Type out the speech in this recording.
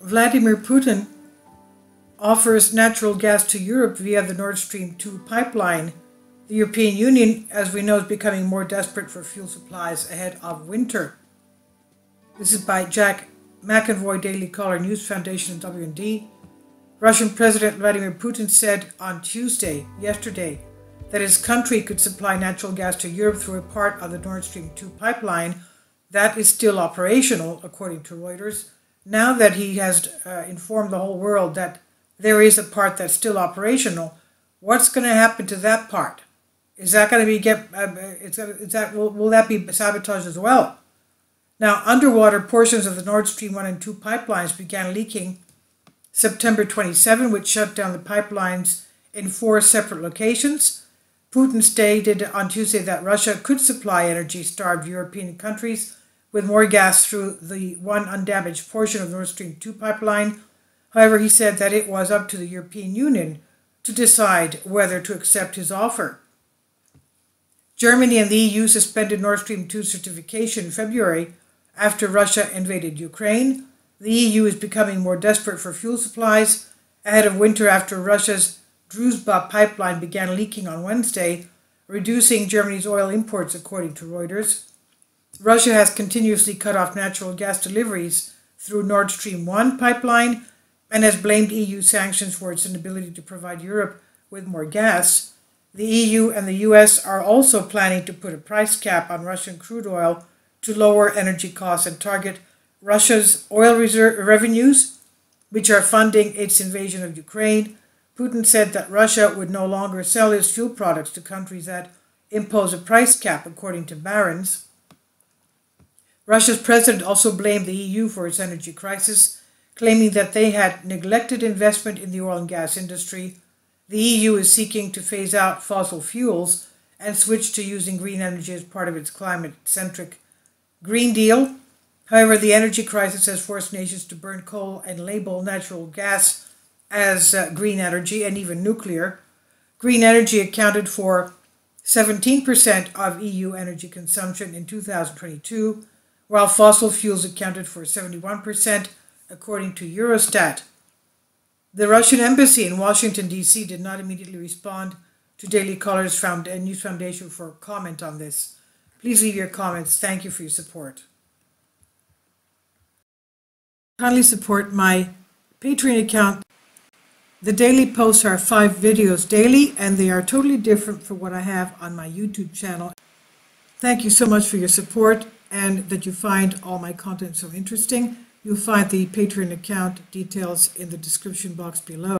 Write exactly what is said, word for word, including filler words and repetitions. Vladimir Putin offers natural gas to Europe via the Nord Stream two pipeline. The European Union, as we know, is becoming more desperate for fuel supplies ahead of winter. This is by Jack McEnroy, Daily Caller News Foundation, W N D. Russian President Vladimir Putin said on Tuesday, yesterday, that his country could supply natural gas to Europe through a part of the Nord Stream two pipeline. That is still operational, according to Reuters. Now that he has uh, informed the whole world that there is a part that's still operational, what's going to happen to that part? Is that going to be get? Uh, it's, is that will, will that be sabotaged as well? Now, underwater portions of the Nord Stream one and two pipelines began leaking September twenty-seventh, which shut down the pipelines in four separate locations. Putin stated on Tuesday that Russia could supply energy-starved European countries with more gas through the one undamaged portion of the Nord Stream two pipeline. However, he said that it was up to the European Union to decide whether to accept his offer. Germany and the E U suspended Nord Stream two certification in February after Russia invaded Ukraine. The E U is becoming more desperate for fuel supplies ahead of winter after Russia's Druzhba pipeline began leaking on Wednesday, reducing Germany's oil imports, according to Reuters. Russia has continuously cut off natural gas deliveries through Nord Stream one pipeline and has blamed E U sanctions for its inability to provide Europe with more gas. The E U and the U S are also planning to put a price cap on Russian crude oil to lower energy costs and target Russia's oil reserve revenues, which are funding its invasion of Ukraine. Putin said that Russia would no longer sell its fuel products to countries that impose a price cap, according to Barron's. Russia's president also blamed the E U for its energy crisis, claiming that they had neglected investment in the oil and gas industry. The E U is seeking to phase out fossil fuels and switch to using green energy as part of its climate-centric Green Deal. However, the energy crisis has forced nations to burn coal and label natural gas as uh, green energy and even nuclear. Green energy accounted for seventeen percent of E U energy consumption in two thousand twenty-two, while fossil fuels accounted for seventy-one percent, according to Eurostat. The Russian embassy in Washington, D C did not immediately respond to Daily Caller News Foundation for comment on this. Please leave your comments. Thank you for your support. Kindly support my Patreon account. The daily posts are five videos daily, and they are totally different from what I have on my YouTube channel. Thank you so much for your support and that you find all my content so interesting. You'll find the Patreon account details in the description box below.